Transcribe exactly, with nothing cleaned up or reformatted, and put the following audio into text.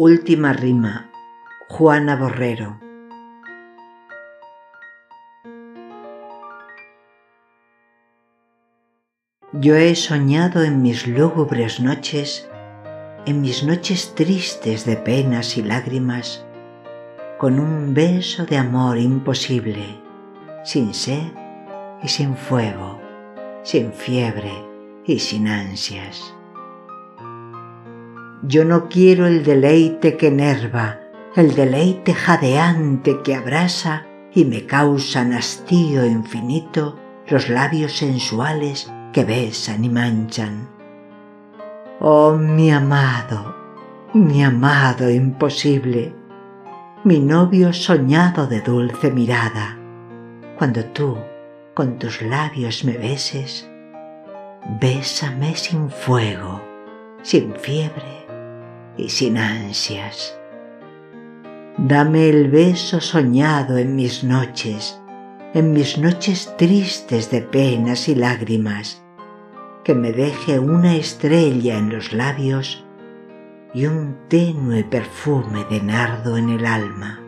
Última rima, Juana Borrero. Yo he soñado en mis lúgubres noches, en mis noches tristes de penas y lágrimas, con un beso de amor imposible, sin sed y sin fuego, sin fiebre y sin ansias. Yo no quiero el deleite que enerva, el deleite jadeante que abrasa y me causan hastío infinito los labios sensuales que besan y manchan. Oh, mi amado, mi amado imposible, mi novio soñado de dulce mirada, cuando tú con tus labios me beses, bésame sin fuego, sin fiebre y sin ansias. Dame el beso soñado en mis noches, en mis noches tristes de penas y lágrimas, que me deje una estrella en los labios y un tenue perfume de nardo en el alma.